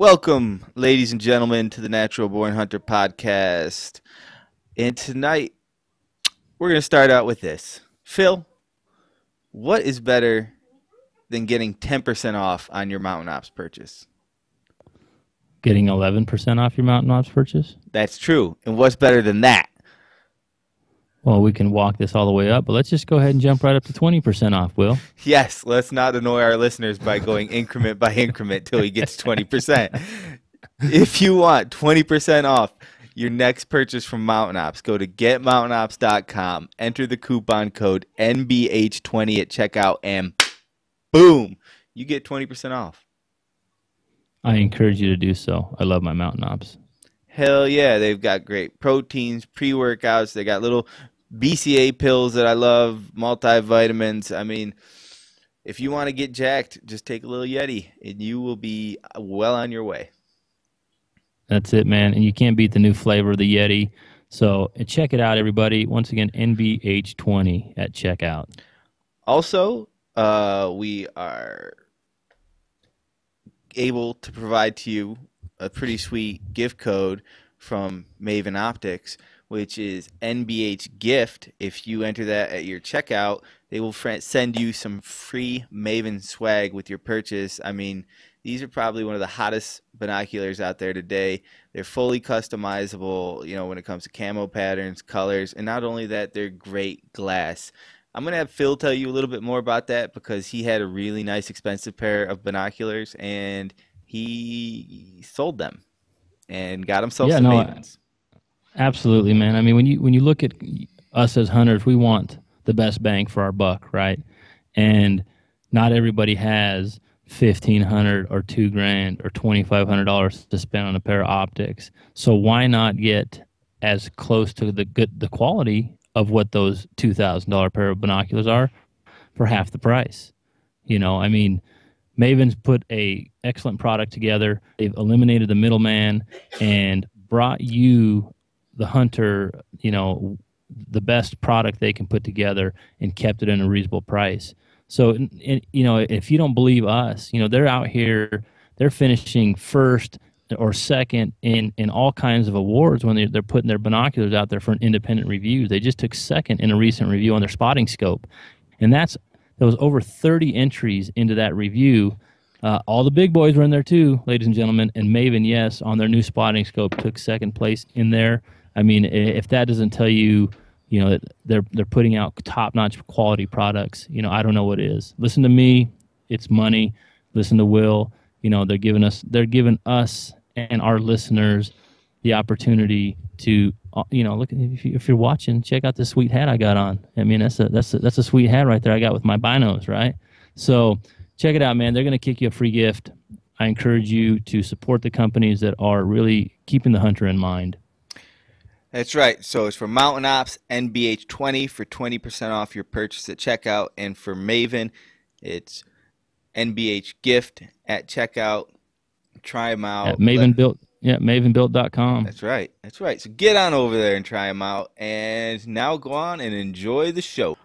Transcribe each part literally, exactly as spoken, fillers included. Welcome, ladies and gentlemen, to the Natural Born Hunter Podcast. And tonight, we're going to start out with this. Phil, what is better than getting ten percent off on your Mountain Ops purchase? Getting eleven percent off your Mountain Ops purchase? That's true. And what's better than that? Well, we can walk this all the way up, but let's just go ahead and jump right up to twenty percent off, Will. Yes, let's not annoy our listeners by going increment by increment till he gets twenty percent. If you want twenty percent off your next purchase from Mountain Ops, go to get mountain ops dot com, enter the coupon code N B H twenty at checkout, and boom, you get twenty percent off. I encourage you to do so. I love my Mountain Ops. Hell yeah, they've got great proteins, pre-workouts. They got little B C A pills that I love, multivitamins. I mean, if you want to get jacked, just take a little Yeti, and you will be well on your way. That's it, man. And you can't beat the new flavor of the Yeti. So check it out, everybody. Once again, N B H twenty at checkout. Also, uh, we are able to provide to you a pretty sweet gift code from Maven Optics, which is N B H gift. If you enter that at your checkout, they will send you some free Maven swag with your purchase. I mean, these are probably one of the hottest binoculars out there today. They're fully customizable, you know, when it comes to camo patterns, colors, and not only that, they're great glass. I'm going to have Phil tell you a little bit more about that because he had a really nice, expensive pair of binoculars, and he sold them and got himself yeah, some no, Mavens. Absolutely, man. I mean, when you when you look at us as hunters, we want the best bang for our buck, right? And not everybody has fifteen hundred dollars or two grand or twenty-five hundred dollars to spend on a pair of optics. So why not get as close to the good the quality of what those two thousand dollar pair of binoculars are for half the price? You know, I mean, Maven's put a excellent product together. They've eliminated the middleman and brought you, the hunter, you know, the best product they can put together and kept it at a reasonable price. So, and, and, you know, if you don't believe us, you know, they're out here, they're finishing first or second in, in all kinds of awards when they're, they're putting their binoculars out there for an independent review. They just took second in a recent review on their spotting scope. And that's There was over thirty entries into that review. Uh, all the big boys were in there too, ladies and gentlemen. And Maven, yes, on their new spotting scope, took second place in there. I mean, if that doesn't tell you, you know, that they're they're putting out top-notch quality products, you know, I don't know what it is. Listen to me, it's money. Listen to Will. You know, they're giving us they're giving us and our listeners the opportunity to, you know, look, if, you, if you're watching, check out this sweet hat I got on. I mean, that's a, that's a, that's a sweet hat right there I got with my binos, right? So check it out, man. They're going to kick you a free gift. I encourage you to support the companies that are really keeping the hunter in mind. That's right. So it's for Mountain Ops, N B H twenty for twenty percent off your purchase at checkout. And for Maven, it's N B H gift at checkout. Try them out. At Maven Built. Yeah, maven built dot com. That's right. That's right. So get on over there and try them out. And now go on and enjoy the show.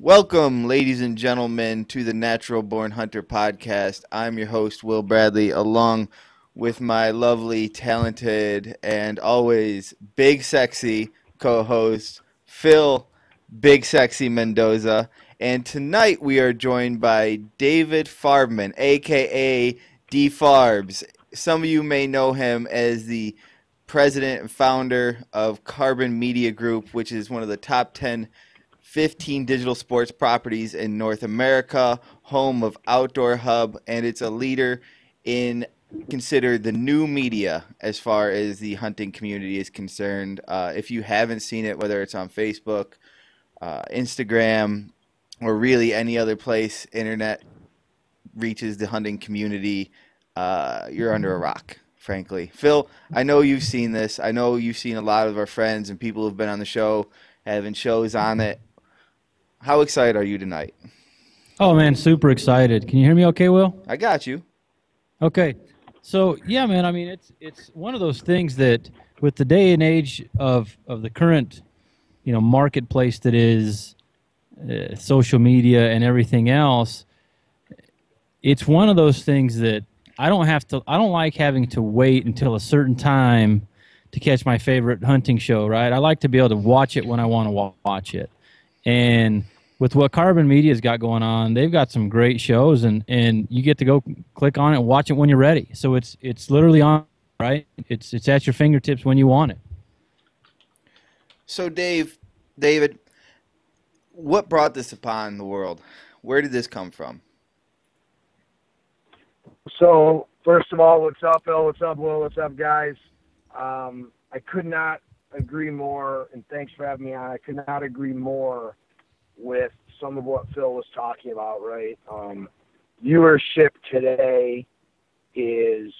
Welcome, ladies and gentlemen, to the Natural Born Hunter Podcast. I'm your host, Will Bradley, along with my lovely, talented, and always big sexy co-host, Phil Big Sexy Mendoza. And tonight we are joined by David Farbman, a k a. D Farbs. Some of you may know him as the president and founder of Carbon Media Group, which is one of the top ten, fifteen digital sports properties in North America, home of Outdoor Hub, and it's a leader in considered the new media as far as the hunting community is concerned. Uh, if you haven't seen it, whether it's on Facebook, uh, Instagram, or really any other place internet reaches the hunting community, Uh, you're under a rock, frankly. Phil, I know you've seen this. I know you've seen a lot of our friends and people who've been on the show having shows on it. How excited are you tonight? Oh, man, super excited. Can you hear me okay, Will? I got you. Okay. So, yeah, man, I mean, it's it's one of those things that with the day and age of, of the current, you know, marketplace that is uh, social media and everything else, it's one of those things that I don't have to. I don't like having to wait until a certain time to catch my favorite hunting show. Right? I like to be able to watch it when I want to watch it. And with what Carbon Media's got going on, they've got some great shows, and and you get to go click on it and watch it when you're ready. So it's it's literally on. Right? It's it's at your fingertips when you want it. So Dave, David, what brought this upon the world? Where did this come from? So first of all, what's up, Bill? What's up, Will? What's up, guys? Um, I could not agree more, and thanks for having me on. I could not agree more with some of what Phil was talking about, right? Um, viewership today is,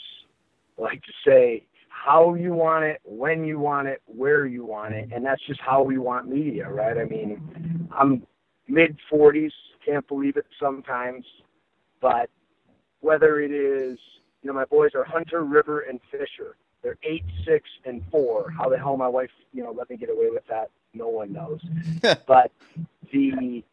like to say, how you want it, when you want it, where you want it, and that's just how we want media, right? I mean, I'm mid forties, can't believe it sometimes, but whether it is, you know, my boys are Hunter, River, and Fisher. They're eight, six, and four. How the hell my wife, you know, let me get away with that? No one knows. But the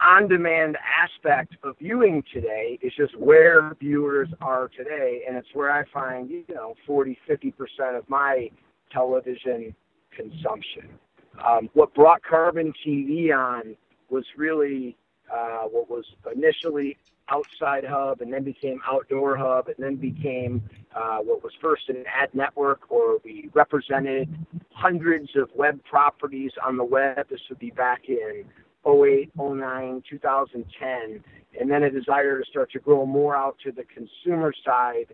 on-demand aspect of viewing today is just where viewers are today, and it's where I find, you know, forty, fifty percent of my television consumption. Um, what brought Carbon T V on was really uh, what was initially Outside Hub, and then became Outdoor Hub, and then became uh, what was first an ad network, or we represented hundreds of web properties on the web. This would be back in oh eight, oh nine, two thousand ten, and then a desire to start to grow more out to the consumer side,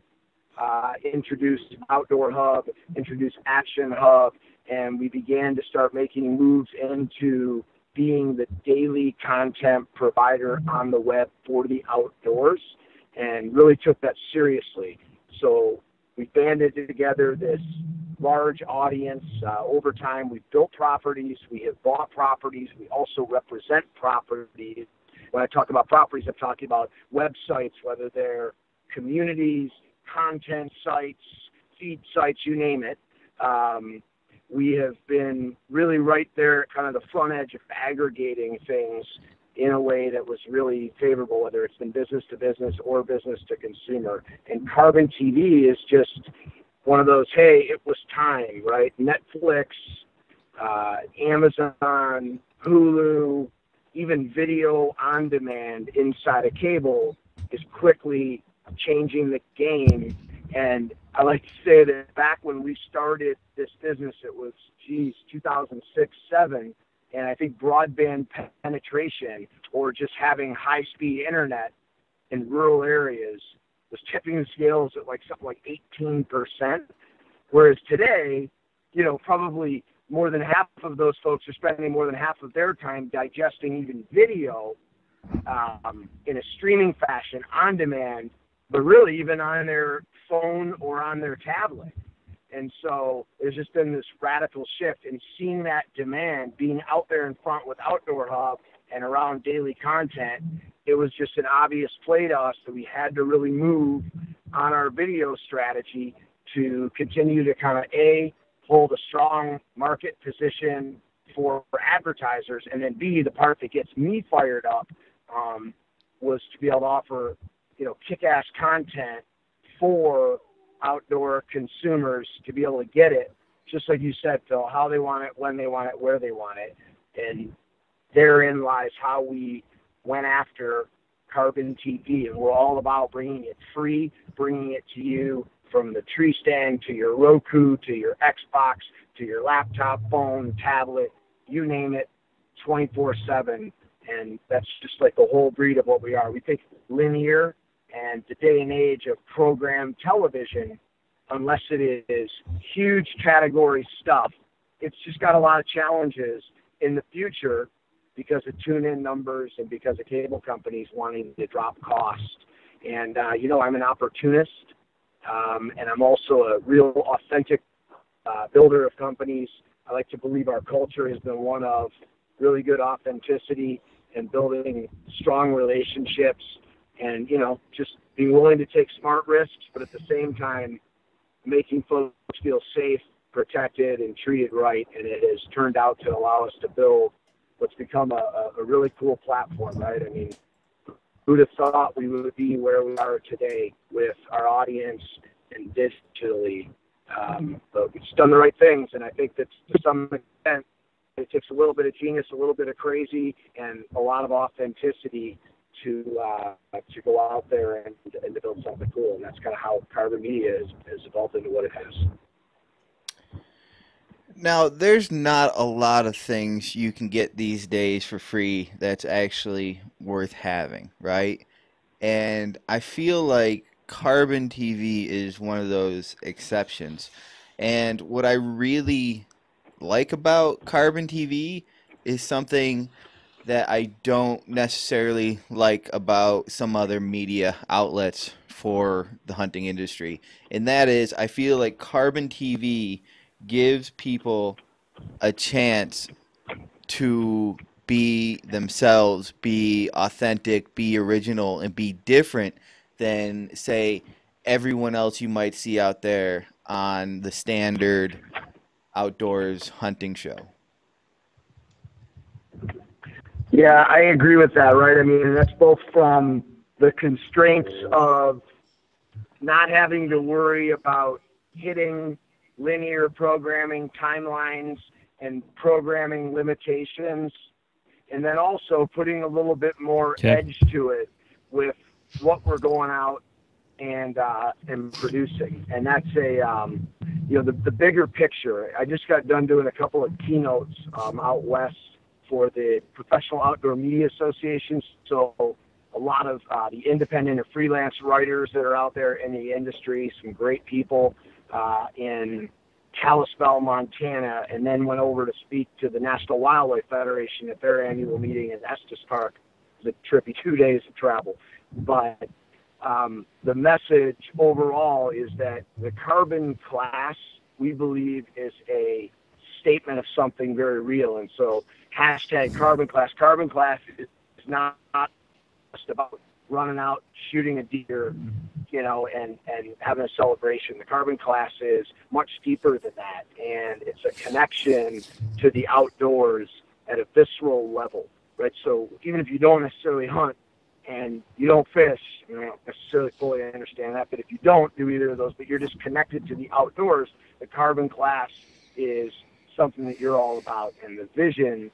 uh, introduced Outdoor Hub, introduced Action Hub, and we began to start making moves into being the daily content provider on the web for the outdoors, and really took that seriously. So we banded together this large audience. Uh, over time, we've built properties. We have bought properties. We also represent properties. When I talk about properties, I'm talking about websites, whether they're communities, content sites, feed sites, you name it. Um, we have been really right there at kind of the front edge of aggregating things in a way that was really favorable, whether it's been business to business or business to consumer. And Carbon T V is just one of those, hey, it was time, right? Netflix, uh, Amazon, Hulu, even video on demand inside of cable is quickly changing the game. And I like to say that back when we started this business, it was, geez, two thousand six, seven, and I think broadband penetration, or just having high-speed internet in rural areas, was tipping the scales at like something like eighteen percent, whereas today, you know, probably more than half of those folks are spending more than half of their time digesting even video um, in a streaming fashion, on demand, but really even on their phone or on their tablet. And so there's just been this radical shift in seeing that demand, being out there in front with Outdoor Hub and around daily content. It was just an obvious play to us that we had to really move on our video strategy to continue to kind of, A, hold a strong market position for, for advertisers, and then B, the part that gets me fired up um, was to be able to offer, you know, kick-ass content for outdoor consumers to be able to get it, just like you said, Phil, how they want it, when they want it, where they want it. And therein lies how we went after Carbon T V. And we're all about bringing it free, bringing it to you from the tree stand to your Roku, to your Xbox, to your laptop, phone, tablet, you name it, twenty-four seven. And that's just like the whole breed of what we are. We think linear. And the day and age of program television, unless it is huge category stuff, it's just got a lot of challenges in the future because of tune-in numbers and because of cable companies wanting to drop costs. And, uh, you know, I'm an opportunist, um, and I'm also a real authentic uh, builder of companies. I like to believe our culture has been one of really good authenticity and building strong relationships. And, you know, just being willing to take smart risks, but at the same time, making folks feel safe, protected, and treated right. And it has turned out to allow us to build what's become a, a really cool platform, right? I mean, who'd have thought we would be where we are today with our audience and digitally. Um, but we've done the right things, and I think that to some extent it takes a little bit of genius, a little bit of crazy, and a lot of authenticity to uh, to go out there and, and to build something cool. And that's kind of how Carbon Media is, is evolved into what it has. Now, there's not a lot of things you can get these days for free that's actually worth having, right? And I feel like Carbon T V is one of those exceptions. And what I really like about Carbon T V is something that I don't necessarily like about some other media outlets for the hunting industry. And that is, I feel like Carbon T V gives people a chance to be themselves, be authentic, be original, and be different than, say, everyone else you might see out there on the standard outdoors hunting show. Yeah, I agree with that, right? I mean, that's both from the constraints of not having to worry about hitting linear programming timelines and programming limitations, and then also putting a little bit more okay. edge to it with what we're going out and uh, and producing. And that's a, um, you know, the, the bigger picture. I just got done doing a couple of keynotes um, out west for the Professional Outdoor Media Association. So a lot of uh, the independent and freelance writers that are out there in the industry, some great people uh, in Kalispell, Montana, and then went over to speak to the National Wildlife Federation at their annual meeting in Estes Park. The trippy two days of travel. But um, the message overall is that the carbon class, we believe, is a statement of something very real. And so hashtag carbon class. Carbon class is not just about running out, shooting a deer, you know, and, and having a celebration. The carbon class is much deeper than that. And it's a connection to the outdoors at a visceral level, right? So even if you don't necessarily hunt and you don't fish, you don't necessarily fully understand that, but if you don't do either of those, but you're just connected to the outdoors, the carbon class is something that you're all about. And the vision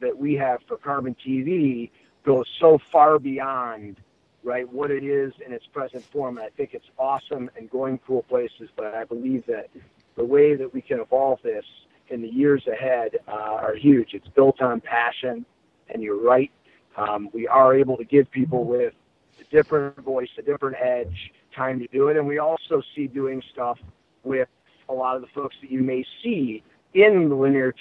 that we have for Carbon T V goes so far beyond, right, what it is in its present form. And I think it's awesome and going cool places, but I believe that the way that we can evolve this in the years ahead uh, are huge. It's built on passion, and you're right. Um, we are able to give people with a different voice, a different edge, time to do it. And we also see doing stuff with a lot of the folks that you may see in the linear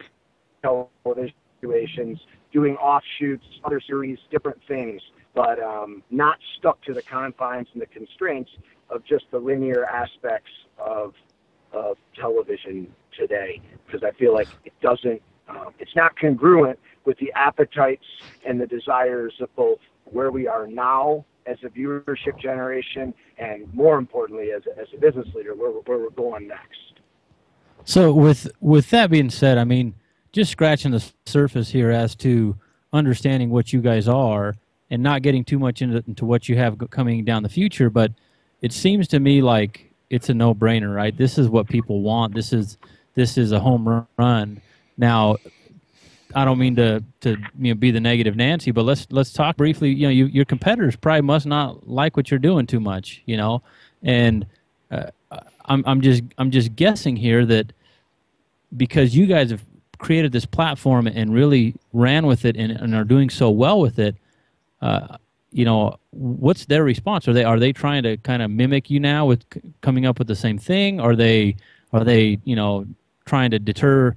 television situations, doing offshoots, other series, different things, but um, not stuck to the confines and the constraints of just the linear aspects of, of television today, because I feel like it doesn't, um, it's not congruent with the appetites and the desires of both where we are now as a viewership generation and, more importantly, as a, as a business leader, where, where we're going next. So with with that being said, I mean, just scratching the surface here as to understanding what you guys are and not getting too much into, into what you have coming down the future, but it seems to me like it's a no-brainer, right? This is what people want. This is this is a home run. Now, I don't mean to to you know, be the negative Nancy, but let's let's talk briefly. You know, you, your competitors probably must not like what you're doing too much, you know, and. Uh, I'm I'm just I'm just guessing here that because you guys have created this platform and really ran with it and, and are doing so well with it, uh, you know, what's their response? Are they are they trying to kind of mimic you now with c coming up with the same thing? Are they are they you know trying to deter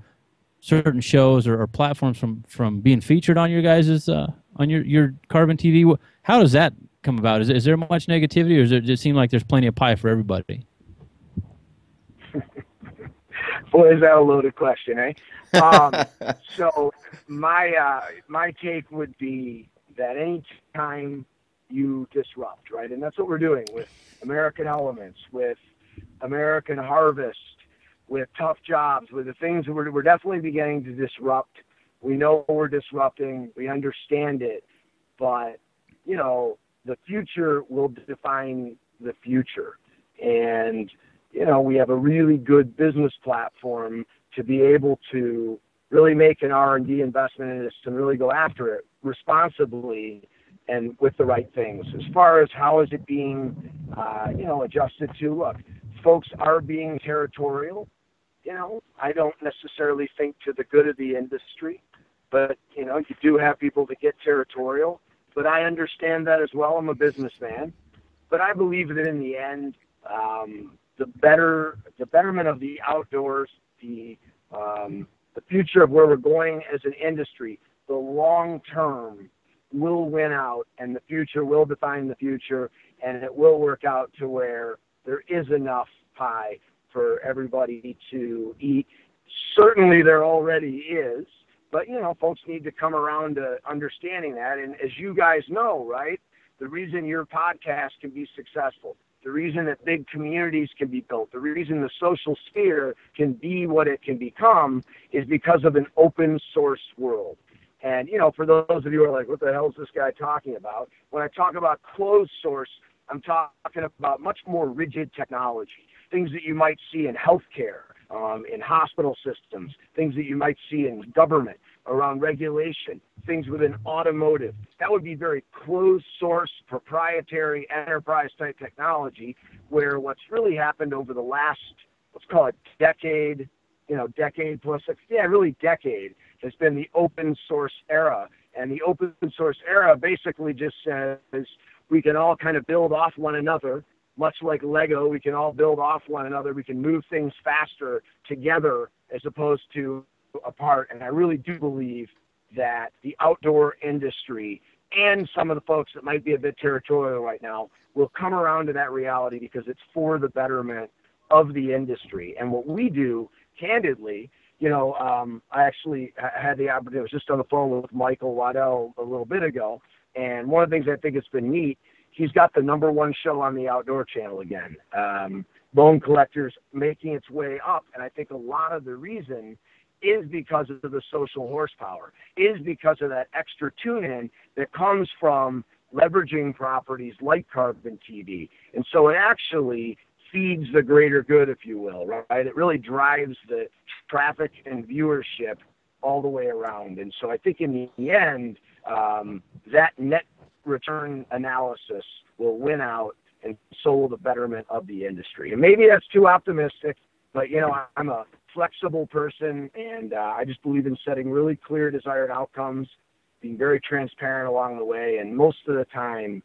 certain shows or, or platforms from from being featured on your guys's uh, on your your Carbon T V? How does that come about? Is is there much negativity, or does it just seem like there's plenty of pie for everybody? Boy, is that a loaded question, eh? Um, so my uh, my take would be that any time you disrupt, right, and that's what we're doing with American Elements, with American Harvest, with Tough Jobs, with the things that we're we're definitely beginning to disrupt. We know we're disrupting. We understand it, but you know, the future will define the future. And, you know, we have a really good business platform to be able to really make an R and D investment in this and really go after it responsibly and with the right things. As far as how is it being, uh, you know, adjusted to, look, folks are being territorial. You know, I don't necessarily think to the good of the industry, but, you know, you do have people that get territorial. But I understand that as well. I'm a businessman. But I believe that in the end, um, the better, the betterment of the outdoors, the um, the future of where we're going as an industry, the long term will win out, and the future will define the future, and it will work out to where there is enough pie for everybody to eat. Certainly there already is, but, you know, folks need to come around to understanding that. And as you guys know, right, the reason your podcast can be successful, the reason that big communities can be built, the reason the social sphere can be what it can become is because of an open source world. And, you know, for those of you who are like, what the hell is this guy talking about? When I talk about closed source, I'm talking about much more rigid technology, things that you might see in healthcare, um, in hospital systems, things that you might see in government around regulation, things within automotive. That would be very closed source, proprietary, enterprise type technology, where what's really happened over the last, let's call it decade, you know, decade plus, yeah, really decade, has been the open source era. And the open source era basically just says we can all kind of build off one another, much like Lego. We can all build off one another. We can move things faster together as opposed to apart. And I really do believe that the outdoor industry and some of the folks that might be a bit territorial right now will come around to that reality, because it's for the betterment of the industry. And what we do, candidly, you know, um, I actually had the opportunity, I was just on the phone with Michael Waddell a little bit ago, and one of the things I think has been neat, he's got the number one show on the Outdoor Channel again, um, Bone Collectors, making its way up. And I think a lot of the reason is because of the social horsepower, is because of that extra tune-in that comes from leveraging properties like Carbon T V. And so it actually feeds the greater good, if you will, right? It really drives the traffic and viewership all the way around. And so I think in the end, um, that net return analysis will win out, and so will the betterment of the industry. And maybe that's too optimistic, but, you know, I'm a flexible person, and uh, I just believe in setting really clear desired outcomes, being very transparent along the way. And most of the time,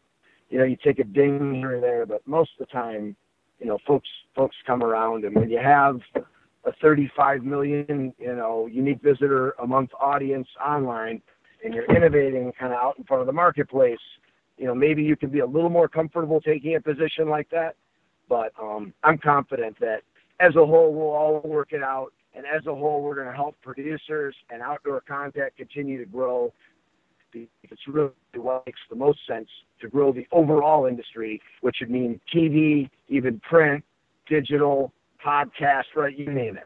you know, you take a ding here and there, but most of the time, you know, folks folks come around. And when you have a thirty-five million, you know, unique visitor a month audience online, and you're innovating kind of out in front of the marketplace, you know, maybe you can be a little more comfortable taking a position like that. But um, I'm confident that as a whole, we'll all work it out. And as a whole, we're going to help producers and outdoor content continue to grow. It's really what makes the most sense to grow the overall industry, which would mean T V, even print, digital, podcast, right? You name it.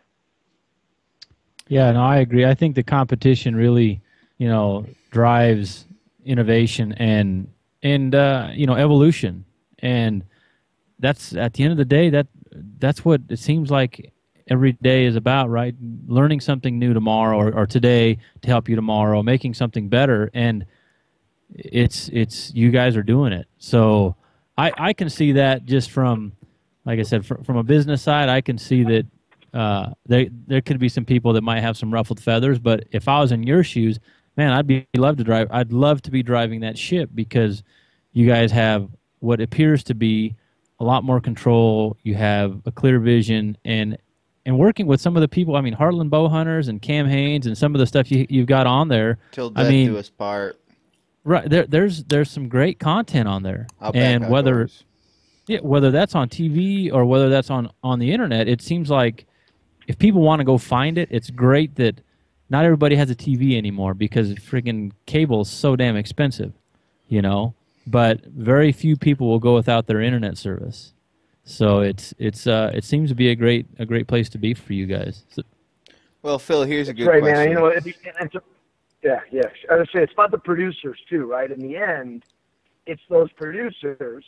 Yeah, no, I agree. I think the competition really, you know, drives innovation and, and uh, you know, evolution. And that's, at the end of the day, that that's what it seems like every day is about, right? Learning something new tomorrow, or, or today to help you tomorrow, making something better. And it's, it's, you guys are doing it. So I, I can see that just from, like I said, from, from a business side, I can see that uh, they, there could be some people that might have some ruffled feathers, but if I was in your shoes, man, I'd be love to drive. I'd love to be driving that ship, because you guys have what appears to be a lot more control. You have a clear vision, and and working with some of the people, I mean, Heartland Bowhunters and Cam Hanes and some of the stuff you you've got on there. Till death I mean, do us part. Right there, there's there's some great content on there, I'll and whether outdoors. yeah, whether that's on T V or whether that's on on the internet, it seems like if people want to go find it, it's great that not everybody has a T V anymore, because freaking cable is so damn expensive, you know. But very few people will go without their internet service, so it's it's uh it seems to be a great a great place to be for you guys. So, well, Phil, here's a good right, question. Right, man. You know, if you, and to, yeah, yeah. I was gonna say it's about the producers too, right? In the end, it's those producers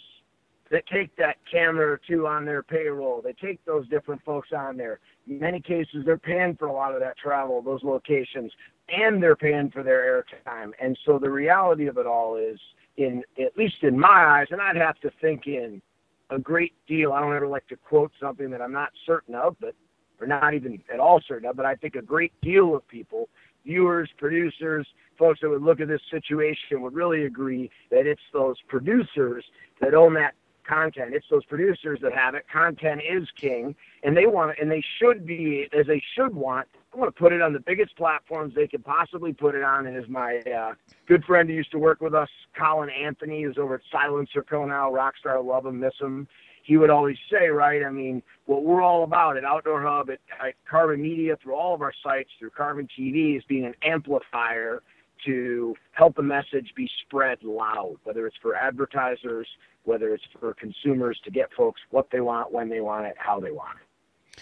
that take that camera or two on their payroll. They take those different folks on there. In many cases, they're paying for a lot of that travel, those locations, and they're paying for their airtime. And so the reality of it all is, in at least in my eyes, and I'd have to think in a great deal. I don't ever like to quote something that I'm not certain of, but or not even at all certain of, but I think a great deal of people, viewers, producers, folks that would look at this situation would really agree that it's those producers that own that content. It's those producers that have it. Content is king, and they want it, and they should be, as they should want, I want to put it on the biggest platforms they could possibly put it on. And as my uh, good friend who used to work with us, Colin Anthony, who's over at Silencer Co now, rockstar, love him, miss him, he would always say, right, I mean, what we're all about at Outdoor Hub, at, at Carbon Media, through all of our sites, through Carbon T V, is being an amplifier to help the message be spread loud, whether it's for advertisers, whether it's for consumers, to get folks what they want, when they want it, how they want it.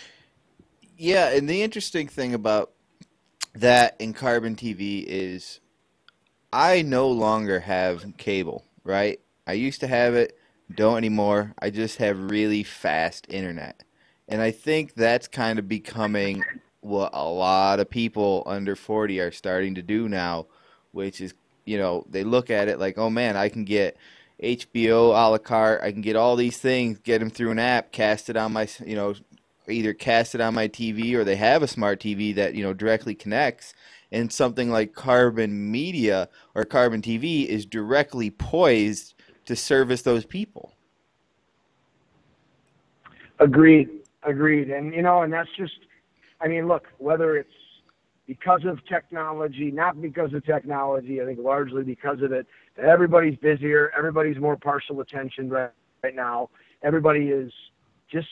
Yeah, and the interesting thing about that in Carbon T V is I no longer have cable, right? I used to have it, don't anymore. I just have really fast internet. And I think that's kind of becoming what a lot of people under forty are starting to do now, which is, you know, they look at it like, oh man, I can get H B O a la carte, I can get all these things, get them through an app, cast it on my, you know, either cast it on my T V, or they have a smart T V that, you know, directly connects. And something like Carbon Media or Carbon T V is directly poised to service those people. Agreed, agreed. And, you know, and that's just, I mean, look, whether it's because of technology, not because of technology, I think largely because of it, that everybody's busier, everybody's more partial attention right, right now. Everybody is just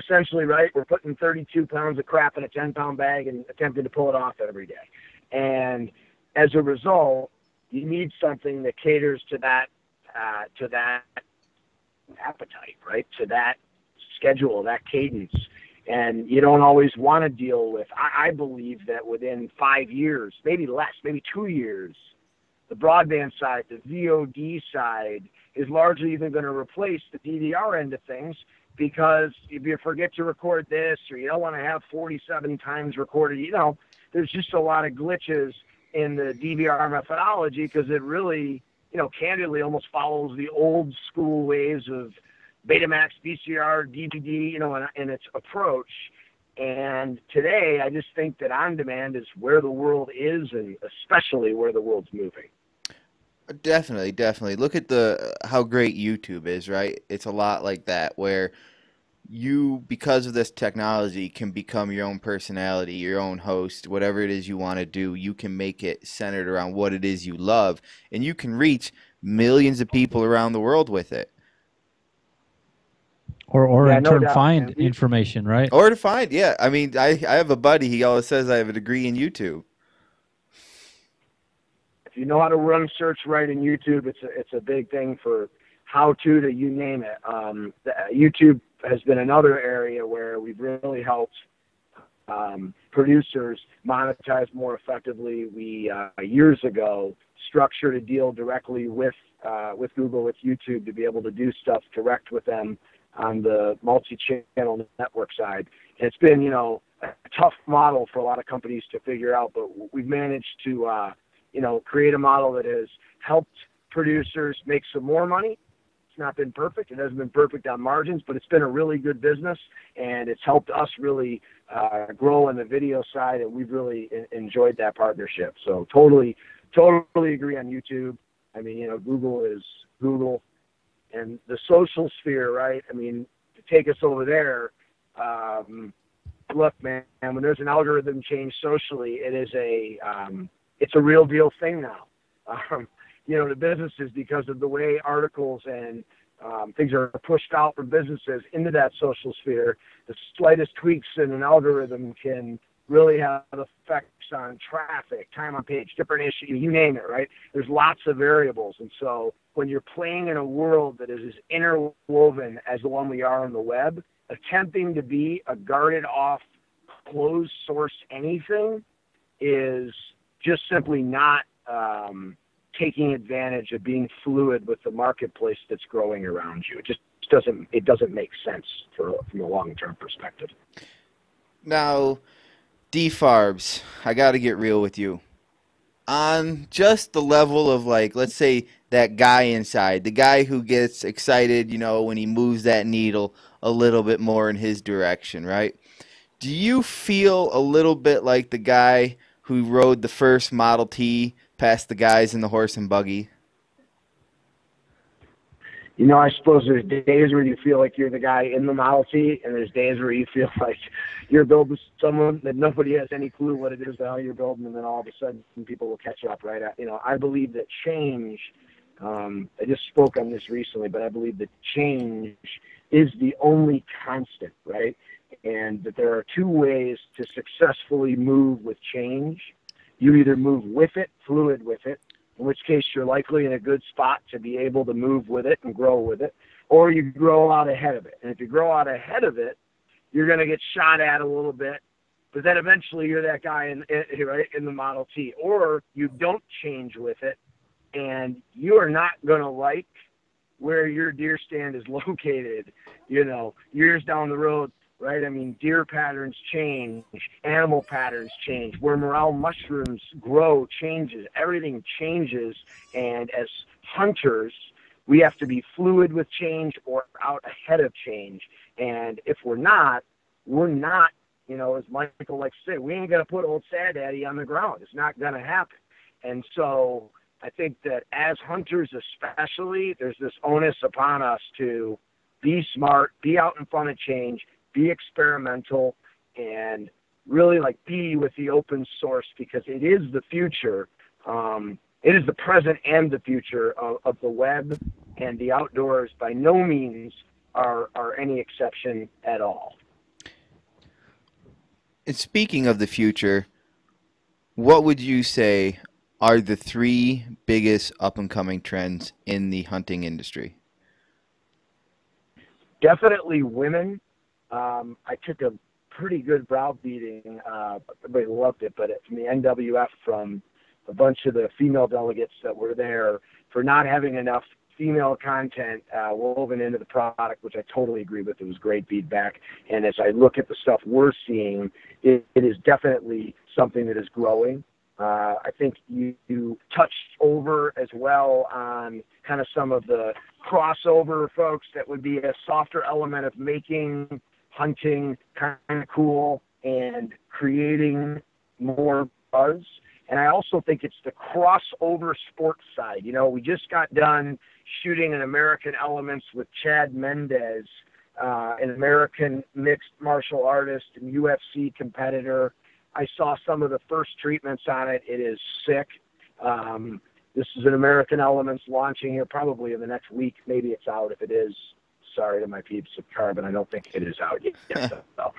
essentially, right, we're putting thirty-two pounds of crap in a ten-pound bag and attempting to pull it off every day. And as a result, you need something that caters to that, uh, to that appetite, right, to that schedule, that cadence. And you don't always want to deal with, I, I believe that within five years, maybe less, maybe two years, the broadband side, the V O D side is largely even going to replace the D V R end of things, because if you forget to record this, or you don't want to have forty-seven times recorded, you know, there's just a lot of glitches in the D V R methodology, because it really, you know, candidly almost follows the old school ways of Betamax, V C R, D V D, you know, and, and its approach. And today, I just think that on-demand is where the world is, and especially where the world's moving. Definitely, definitely. Look at the how great YouTube is, right? It's a lot like that, where you, because of this technology, can become your own personality, your own host, whatever it is you want to do. You can make it centered around what it is you love, and you can reach millions of people around the world with it. Or, or yeah, in no turn, doubt. find yeah. information, right? Or to find, yeah. I mean, I, I have a buddy. He always says I have a degree in YouTube. If you know how to run search right in YouTube, it's a, it's a big thing for how to, to you name it. Um, the, YouTube has been another area where we've really helped um, producers monetize more effectively. We, uh, years ago, structured a deal directly with, uh, with Google, with YouTube, to be able to do stuff direct with them on the multi-channel network side. It's been, you know, a tough model for a lot of companies to figure out, but we've managed to, uh, you know, create a model that has helped producers make some more money. It's not been perfect. It hasn't been perfect on margins, but it's been a really good business, and it's helped us really uh, grow on the video side, and we've really enjoyed that partnership. So totally, totally agree on YouTube. I mean, you know, Google is Google. And the social sphere, right? I mean, to take us over there, um, look, man, when there's an algorithm change socially, it is a, um, it's a real deal thing now. Um, you know, the businesses, because of the way articles and um, things are pushed out for businesses into that social sphere, the slightest tweaks in an algorithm can really have effects on traffic, time on page, different issue, you name it, right? There's lots of variables. And so when you're playing in a world that is as interwoven as the one we are on the web, attempting to be a guarded off, closed source anything is just simply not um, taking advantage of being fluid with the marketplace that's growing around you. It just doesn't, it doesn't make sense for, from a long-term perspective. Now, D-Farbs, I got to get real with you. On just the level of, like, let's say that guy inside, the guy who gets excited, you know, when he moves that needle a little bit more in his direction, right? Do you feel a little bit like the guy who rode the first Model T past the guys in the horse and buggy? You know, I suppose there's days where you feel like you're the guy in the Model T, and there's days where you feel like you're building someone that nobody has any clue what it is, the hell you're building, and then all of a sudden people will catch up, right? You know, I believe that change, um, I just spoke on this recently, but I believe that change is the only constant, right? And that there are two ways to successfully move with change. You either move with it, fluid with it, in which case you're likely in a good spot to be able to move with it and grow with it, or you grow out ahead of it. And if you grow out ahead of it, you're going to get shot at a little bit, but then eventually you're that guy in, in, right, in the Model T. Or you don't change with it, and you are not going to like where your deer stand is located, you know, years down the road. Right? I mean, deer patterns change, animal patterns change, where morel mushrooms grow changes, everything changes. And as hunters, we have to be fluid with change or out ahead of change. And if we're not, we're not, you know, as Michael likes to say, we ain't going to put old sad daddy on the ground. It's not going to happen. And so I think that as hunters especially, there's this onus upon us to be smart, be out in front of change, be experimental, and really, like, be with the open source, because it is the future. Um, it is the present and the future of, of the web, and the outdoors by no means are, are any exception at all. And speaking of the future, what would you say are the three biggest up-and-coming trends in the hunting industry? Definitely women. Um, I took a pretty good browbeating, uh, everybody loved it, but it, from the N W F, from a bunch of the female delegates that were there, for not having enough female content uh, woven into the product, which I totally agree with. It was great feedback. And as I look at the stuff we're seeing, it, it is definitely something that is growing. Uh, I think you, you touched over as well on kind of some of the crossover folks that would be a softer element of making hunting kind of cool and creating more buzz. And I also think it's the crossover sports side. You know, we just got done shooting an American Elements with Chad Mendes, uh, an American mixed martial artist and U F C competitor. I saw some of the first treatments on it. It is sick. Um, this is an American Elements launching here probably in the next week. Maybe it's out. If it is, sorry to my peeps at Carbon, I don't think it is out yet. So.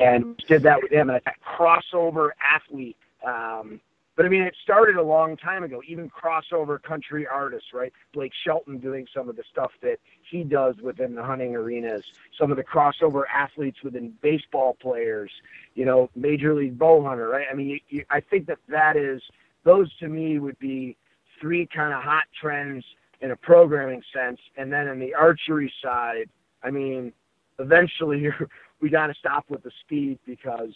And did that with him, and a crossover athlete. Um, but, I mean, it started a long time ago, even crossover country artists, right? Blake Shelton doing some of the stuff that he does within the hunting arenas, some of the crossover athletes within baseball players, you know, Major League Bowhunter, right? I mean, you, you, I think that that is, those to me would be three kind of hot trends in a programming sense. And then in the archery side, I mean, eventually you're, we got to stop with the speed, because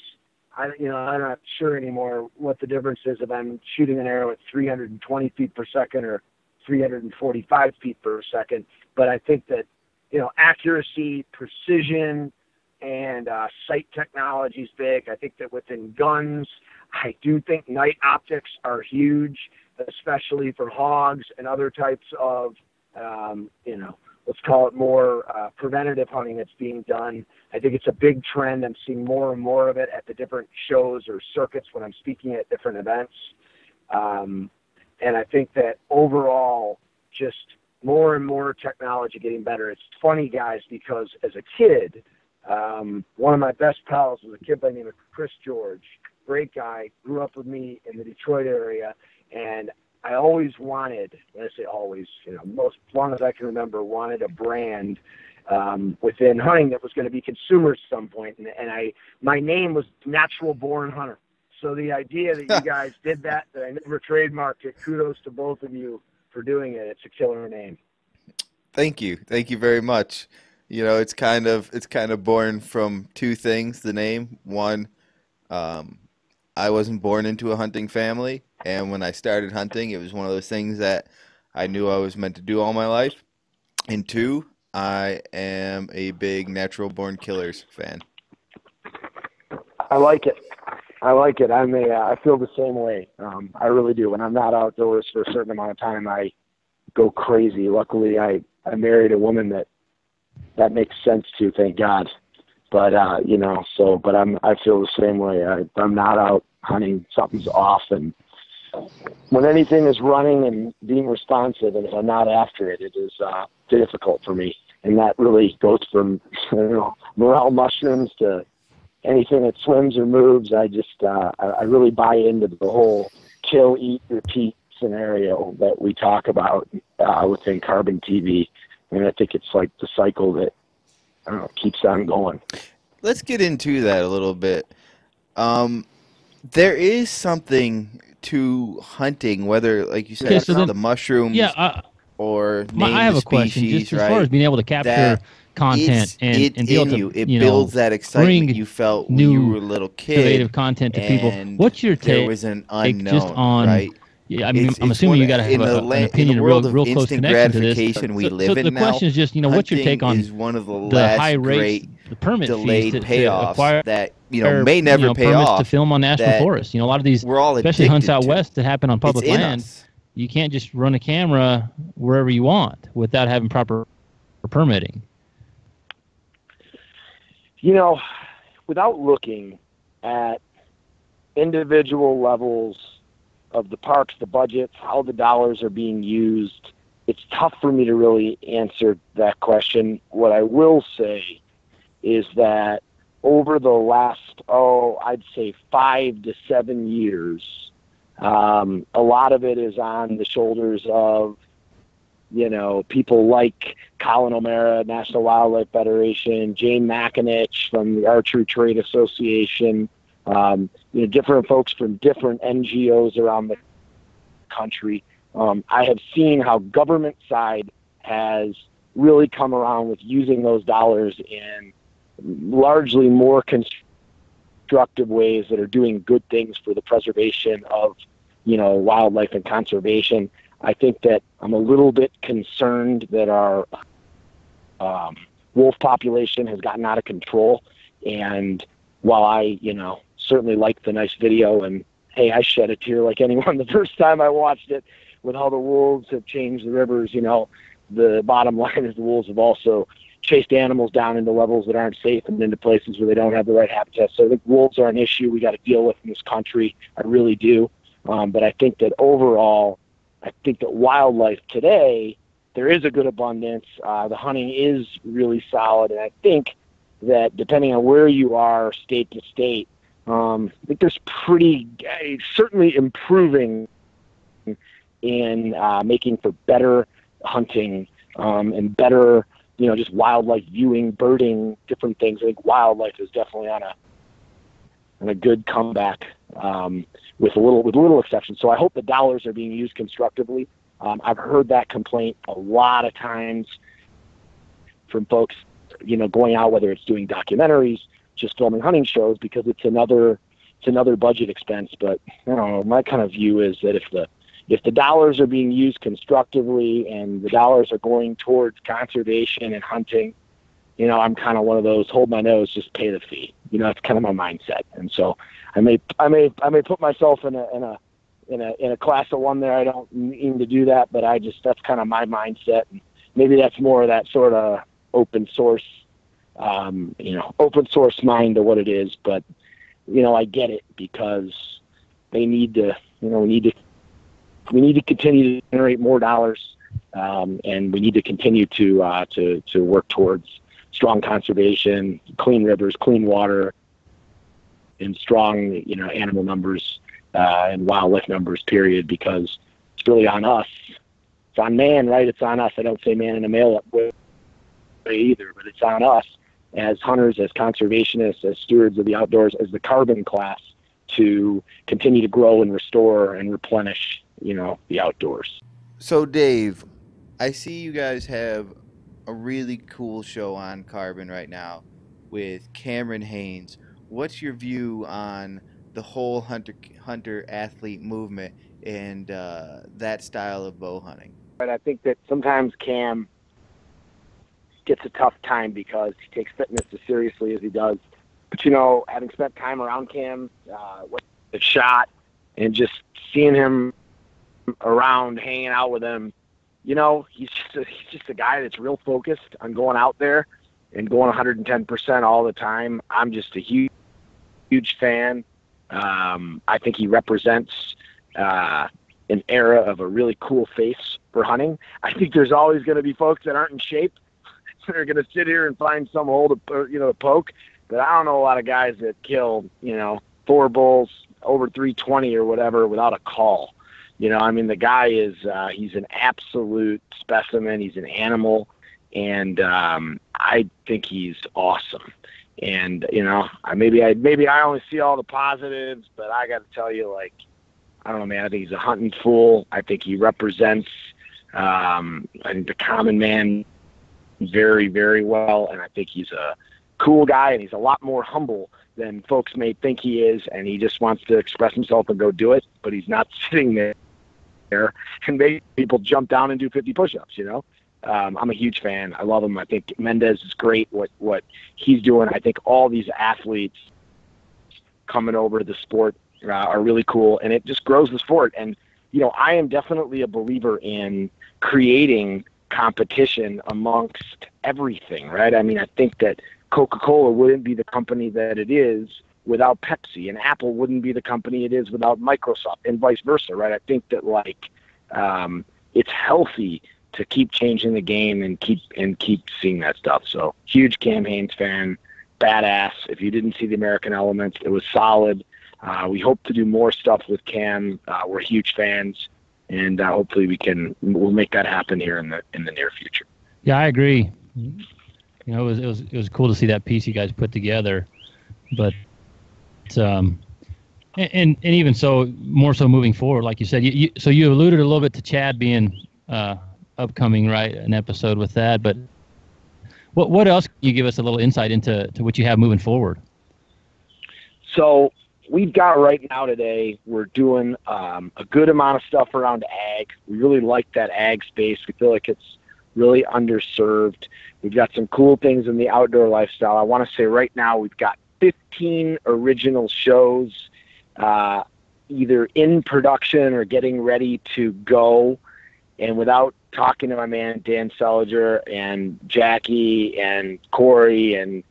I, you know, I'm not sure anymore what the difference is if I'm shooting an arrow at three hundred twenty feet per second or three hundred forty-five feet per second. But I think that, you know, accuracy, precision, and uh, sight technology is big. I think that within guns, I do think night optics are huge, especially for hogs and other types of, um, you know, let's call it more uh, preventative hunting that's being done. I think it's a big trend. I'm seeing more and more of it at the different shows or circuits when I'm speaking at different events. Um, and I think that overall, just more and more technology getting better. It's funny, guys, because as a kid, um, one of my best pals was a kid by the name of Chris George. Great guy, grew up with me in the Detroit area, and I always wanted, when I say always, you know, most, as long as I can remember, wanted a brand um, within hunting that was going to be consumers at some point. And, and I, my name was Natural Born Hunter. So the idea that you guys did that, that I never trademarked it, kudos to both of you for doing it. It's a killer name. Thank you. Thank you very much. You know, it's kind of, it's kind of born from two things, the name. One, um, I wasn't born into a hunting family, and when I started hunting, it was one of those things that I knew I was meant to do all my life. And two, I am a big Natural Born Killers fan. I like it. I like it. I'm a, uh, I feel the same way. Um, I really do. When I'm not outdoors for a certain amount of time, I go crazy. Luckily, I, I married a woman that that makes sense to, thank God. But, uh, you know, so, but I'm, I feel the same way. I, I'm not out hunting. Something's off. And when anything is running and being responsive, and if I'm not after it, it is uh, difficult for me. And that really goes from, you know, morel mushrooms to anything that swims or moves. I just, uh, I, I really buy into the whole kill, eat, repeat scenario that we talk about uh, within Carbon T V. And I think it's like the cycle that, I don't know, keeps on going. Let's get into that a little bit. Um, there is something to hunting, whether, like you said, okay, so then, the mushrooms yeah, uh, or name I have the species, a question, just right? As far as being able to capture that content and, it and be able to, you. It you know, builds that excitement you felt when new you were a little kid. Creative content to people. What's your take? There was an unknown, just on, right? Yeah, I mean, it's, I'm assuming you got to have a, a, an opinion, a real, real close connection to this. So, we live so in the now, question is just, you know, what's your take on one of the, the high rates, the permit fees to, to acquire that you know or, may never you know, pay permits off to film on national forests? You know, a lot of these, we're all especially hunts out to. west that happen on public land, you can't just run a camera wherever you want without having proper permitting. You know, without looking at individual levels of the parks, the budgets, how the dollars are being used, it's tough for me to really answer that question. What I will say is that over the last, oh, I'd say five to seven years, um, a lot of it is on the shoulders of, you know, people like Colin O'Mara, National Wildlife Federation, Jane Makinich from the Archery Trade Association, Um, you know, different folks from different N G Os around the country. Um, I have seen how government side has really come around with using those dollars in largely more constructive ways that are doing good things for the preservation of, you know, wildlife and conservation. I think that I'm a little bit concerned that our um, wolf population has gotten out of control. And while I, you know, certainly liked the nice video, and hey, I shed a tear like anyone the first time I watched it with how the wolves have changed the rivers. You know, the bottom line is the wolves have also chased animals down into levels that aren't safe and into places where they don't have the right habitat. So I think wolves are an issue we got to deal with in this country. I really do. Um, but I think that overall, I think that wildlife today, there is a good abundance. Uh, the hunting is really solid. And I think that depending on where you are, state to state, um, I think there's pretty, uh, certainly improving in uh, making for better hunting um, and better, you know, just wildlife viewing, birding, different things. I think wildlife is definitely on a on a good comeback um, with a little with little exception. So I hope the dollars are being used constructively. Um, I've heard that complaint a lot of times from folks, you know, going out, whether it's doing documentaries, just filming hunting shows, because it's another, it's another budget expense. But I don't know, my kind of view is that if the, if the dollars are being used constructively and the dollars are going towards conservation and hunting, you know, I'm kind of one of those, hold my nose, just pay the fee. You know, that's kind of my mindset. And so I may, I may, I may put myself in a, in a, in a, in a class of one there. I don't mean to do that, but I just, that's kind of my mindset. And maybe that's more of that sort of open source, um, you know, open source mind to what it is. But, you know, I get it, because they need to, you know, we need to, we need to continue to generate more dollars. Um, and we need to continue to, uh, to, to work towards strong conservation, clean rivers, clean water, and strong, you know, animal numbers, uh, and wildlife numbers, period, because it's really on us. It's on man, right? It's on us. I don't say man in a male up with either, but it's on us as hunters, as conservationists, as stewards of the outdoors, as the carbon class, to continue to grow and restore and replenish, you know, the outdoors. So, Dave, I see you guys have a really cool show on Carbon right now with Cam Hanes. What's your view on the whole hunter hunter athlete movement and uh, that style of bow hunting? But I think that sometimes Cam gets a tough time because he takes fitness as seriously as he does. But, you know, having spent time around Cam, uh, with the shot, and just seeing him around, hanging out with him, you know, he's just a, he's just a guy that's real focused on going out there and going one hundred ten percent all the time. I'm just a huge, huge fan. Um, I think he represents uh, an era of a really cool face for hunting. I think there's always going to be folks that aren't in shape that are going to sit here and find some hole to, you know, to poke. But I don't know a lot of guys that kill, you know, four bulls over three twenty or whatever without a call. You know, I mean, the guy is, uh, he's an absolute specimen. He's an animal. And um, I think he's awesome. And, you know, I, maybe I maybe I only see all the positives, but I got to tell you, like, I don't know, man, I think he's a hunting fool. I think he represents um, I think the common man very, very well. And I think he's a cool guy, and he's a lot more humble than folks may think he is, and he just wants to express himself and go do it, but he's not sitting there and make people jump down and do fifty push-ups, you know? Um, I'm a huge fan. I love him. I think Mendes is great, what, what he's doing. I think all these athletes coming over to the sport uh, are really cool, and it just grows the sport. And, you know, I am definitely a believer in creating competition amongst everything, right? I mean, I think that Coca-Cola wouldn't be the company that it is without Pepsi, and Apple wouldn't be the company it is without Microsoft, and vice versa, right? I think that, like, um, it's healthy to keep changing the game and keep and keep seeing that stuff. So, huge Cam Hanes fan, badass. If you didn't see the American Elements, it was solid. Uh, we hope to do more stuff with Cam. Uh, we're huge fans, and uh, hopefully we can we'll make that happen here in the in the near future. Yeah, I agree. Mm-hmm. You know, it was, it was it was cool to see that piece you guys put together, but um, and, and and even so, more so moving forward, like you said, you, you, so you alluded a little bit to Chad being uh, upcoming, right? An episode with that, but what what else can you give us a little insight into to what you have moving forward? So we've got right now today, we're doing um, a good amount of stuff around ag. We really like that ag space. We feel like it's really underserved. We've got some cool things in the outdoor lifestyle. I want to say right now we've got fifteen original shows uh, either in production or getting ready to go. And without talking to my man Dan Seliger and Jackie and Corey and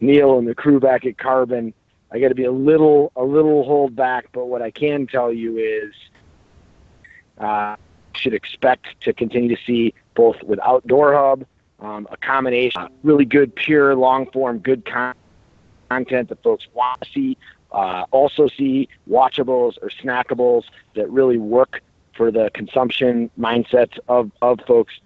Neil and the crew back at Carbon, I got to be a little a little hold back. But what I can tell you is uh, should expect to continue to see both with Outdoor Hub, um, a combination, uh, really good, pure, long-form, good con- content that folks want to see, uh, also see watchables or snackables that really work for the consumption mindsets of, of folks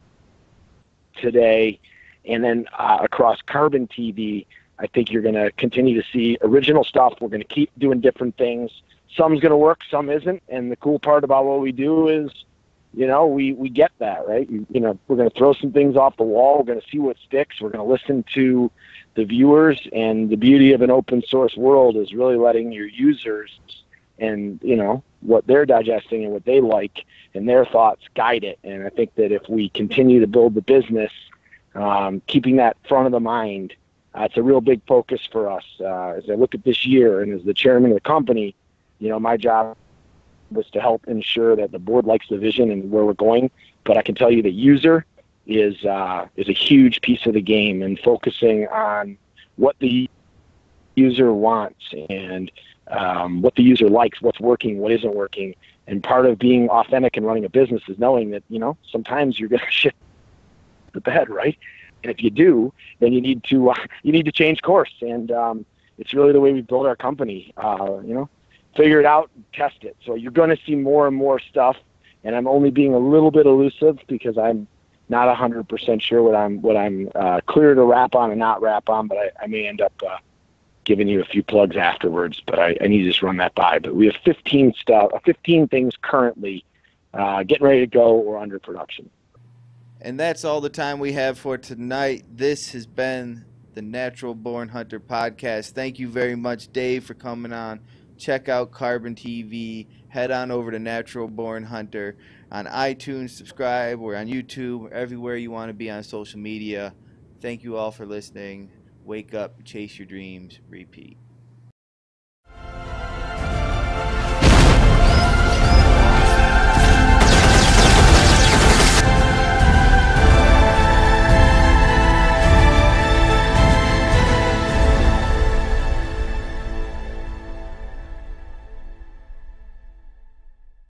today. And then uh, across Carbon T V, I think you're going to continue to see original stuff. We're going to keep doing different things. Some's going to work, some isn't. And the cool part about what we do is, you know, we, we get that, right? You, you know, we're going to throw some things off the wall. We're going to see what sticks. We're going to listen to the viewers. And the beauty of an open source world is really letting your users and, you know, what they're digesting and what they like and their thoughts guide it. And I think that if we continue to build the business, um, keeping that front of the mind, uh, it's a real big focus for us. Uh, as I look at this year and as the chairman of the company, you know, my job was to help ensure that the board likes the vision and where we're going. But I can tell you the user is uh, is a huge piece of the game, and focusing on what the user wants and um, what the user likes, what's working, what isn't working. And part of being authentic and running a business is knowing that, you know, sometimes you're going to shit the bed, right? And if you do, then you need to uh, you need to change course. And um, it's really the way we build our company, uh, you know. Figure it out and test it. So you're going to see more and more stuff, and I'm only being a little bit elusive because I'm not one hundred percent sure what I'm what I'm uh, clear to wrap on and not wrap on, but I, I may end up uh, giving you a few plugs afterwards, but I, I need to just run that by. But we have fifteen stuff, fifteen things currently uh, getting ready to go or under production. And that's all the time we have for tonight. This has been the Natural Born Hunter Podcast. Thank you very much, Dave, for coming on. Check out Carbon T V. Head on over to Natural Born Hunter on iTunes. Subscribe. We're on YouTube. Everywhere you want to be on social media. Thank you all for listening. Wake up, chase your dreams, repeat.